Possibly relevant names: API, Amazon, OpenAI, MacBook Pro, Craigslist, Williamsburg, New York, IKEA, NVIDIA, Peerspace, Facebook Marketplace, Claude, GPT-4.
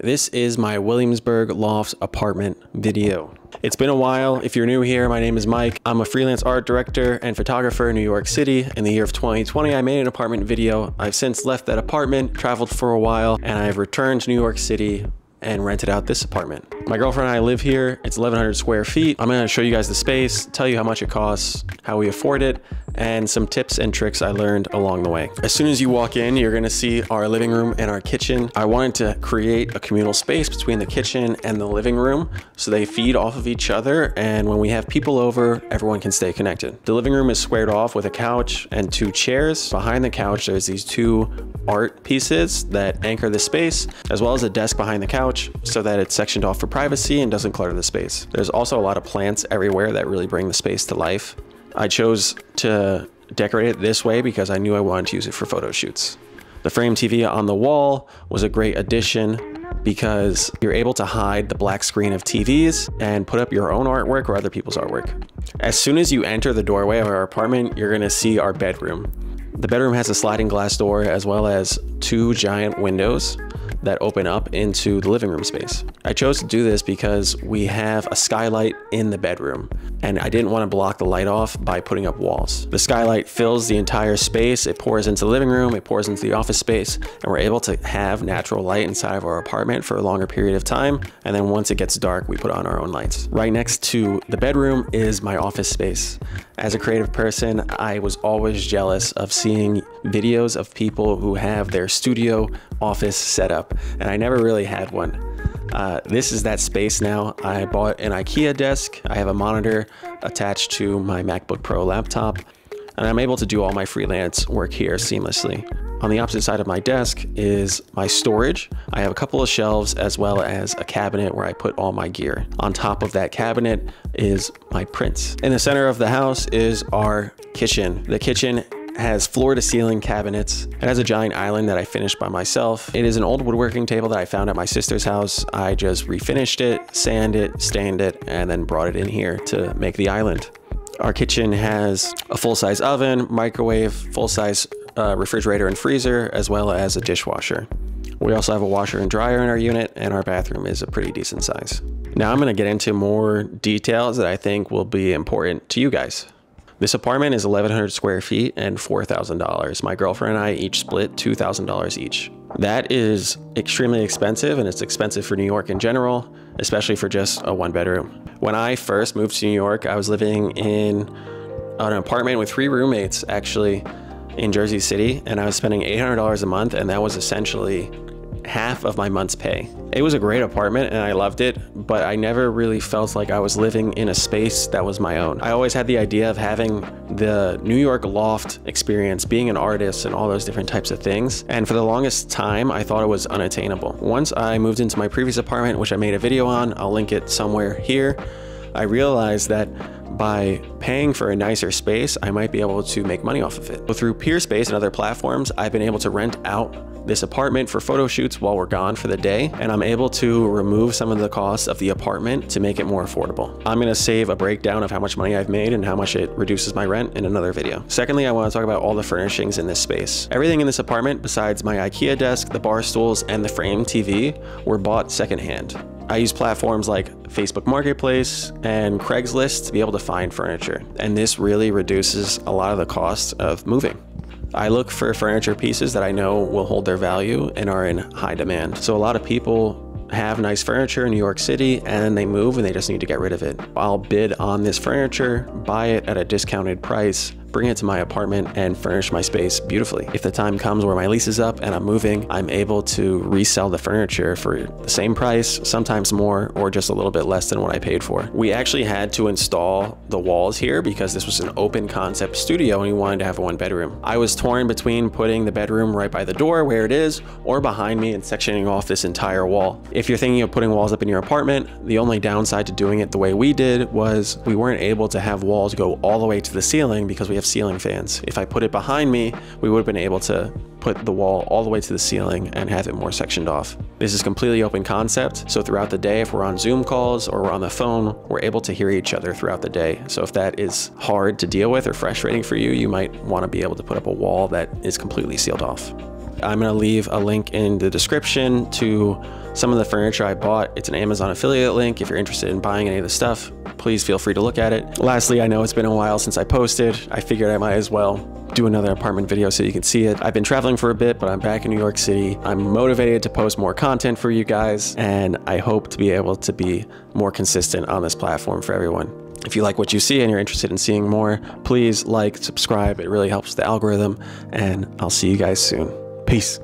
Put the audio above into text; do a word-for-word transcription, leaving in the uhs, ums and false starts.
This is my Williamsburg loft apartment video. It's been a while. If you're new here, my name is Mike. I'm a freelance art director and photographer in New York City. In the year of twenty twenty, I made an apartment video. I've since left that apartment, traveled for a while, and I've returned to New York City and rented out this apartment. My girlfriend and I live here. It's eleven hundred square feet. I'm gonna show you guys the space, tell you how much it costs, how we afford it, and some tips and tricks I learned along the way. As soon as you walk in, you're gonna see our living room and our kitchen. I wanted to create a communal space between the kitchen and the living room so they feed off of each other, and when we have people over, everyone can stay connected. The living room is squared off with a couch and two chairs. Behind the couch, there's these two art pieces that anchor the space, as well as a desk behind the couch so that it's sectioned off for privacy and doesn't clutter the space. There's also a lot of plants everywhere that really bring the space to life. I chose to decorate it this way because I knew I wanted to use it for photo shoots. The frame T V on the wall was a great addition because you're able to hide the black screen of T Vs and put up your own artwork or other people's artwork. As soon as you enter the doorway of our apartment, you're gonna see our bedroom. The bedroom has a sliding glass door as well as two giant windows that open up into the living room space. I chose to do this because we have a skylight in the bedroom and I didn't want to block the light off by putting up walls. The skylight fills the entire space. It pours into the living room, it pours into the office space, and we're able to have natural light inside of our apartment for a longer period of time. And then once it gets dark, we put on our own lights. Right next to the bedroom is my office space. As a creative person, I was always jealous of seeing videos of people who have their studio office set up, and I never really had one. Uh, this is that space now. I bought an IKEA desk. I have a monitor attached to my MacBook Pro laptop, and I'm able to do all my freelance work here seamlessly. On the opposite side of my desk is my storage. I have a couple of shelves as well as a cabinet where I put all my gear. On top of that cabinet is my prints. In the center of the house is our kitchen. The kitchen has floor to ceiling cabinets. It has a giant island that I finished by myself. It is an old woodworking table that I found at my sister's house. I just refinished it, sanded it, stained it, and then brought it in here to make the island. Our kitchen has a full-size oven, microwave, full-size uh, refrigerator and freezer, as well as a dishwasher. We also have a washer and dryer in our unit, and our bathroom is a pretty decent size. Now I'm gonna get into more details that I think will be important to you guys. This apartment is eleven hundred square feet and four thousand dollars. My girlfriend and I each split two thousand dollars each. That is extremely expensive, and it's expensive for New York in general, especially for just a one bedroom. When I first moved to New York, I was living in an apartment with three roommates actually in Jersey City, and I was spending eight hundred dollars a month, and that was essentially half of my month's pay. It was a great apartment and I loved it, but I never really felt like I was living in a space that was my own. I always had the idea of having the New York loft experience, being an artist and all those different types of things. And for the longest time, I thought it was unattainable. Once I moved into my previous apartment, which I made a video on, I'll link it somewhere here, I realized that by paying for a nicer space, I might be able to make money off of it. But through Peerspace and other platforms, I've been able to rent out this apartment for photo shoots while we're gone for the day, and I'm able to remove some of the costs of the apartment to make it more affordable. I'm gonna save a breakdown of how much money I've made and how much it reduces my rent in another video. Secondly, I wanna talk about all the furnishings in this space. Everything in this apartment, besides my IKEA desk, the bar stools, and the frame T V, were bought secondhand. I use platforms like Facebook Marketplace and Craigslist to be able to find furniture, and this really reduces a lot of the cost of moving. I look for furniture pieces that I know will hold their value and are in high demand. So a lot of people have nice furniture in New York City and then they move and they just need to get rid of it. I'll bid on this furniture, buy it at a discounted price, bring it to my apartment, and furnish my space beautifully. If the time comes where my lease is up and I'm moving, I'm able to resell the furniture for the same price, sometimes more, or just a little bit less than what I paid for. We actually had to install the walls here because this was an open concept studio and we wanted to have a one bedroom. I was torn between putting the bedroom right by the door where it is, or behind me and sectioning off this entire wall. If you're thinking of putting walls up in your apartment, the only downside to doing it the way we did was we weren't able to have walls go all the way to the ceiling because we have ceiling fans. If I put it behind me, we would have been able to put the wall all the way to the ceiling and have it more sectioned off. This is completely open concept, so throughout the day, if we're on Zoom calls or we're on the phone, we're able to hear each other throughout the day. So if that is hard to deal with or frustrating for you, you might want to be able to put up a wall that is completely sealed off. I'm going to leave a link in the description to some of the furniture I bought. It's an Amazon affiliate link. If you're interested in buying any of the stuff, please feel free to look at it. Lastly, I know it's been a while since I posted. I figured I might as well do another apartment video so you can see it. I've been traveling for a bit, but I'm back in New York City. I'm motivated to post more content for you guys, and I hope to be able to be more consistent on this platform for everyone. If you like what you see and you're interested in seeing more, please like, subscribe. It really helps the algorithm, and I'll see you guys soon. Peace.